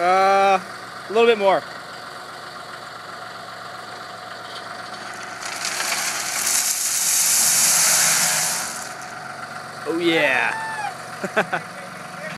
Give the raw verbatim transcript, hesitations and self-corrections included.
Uh, a little bit more. Oh yeah.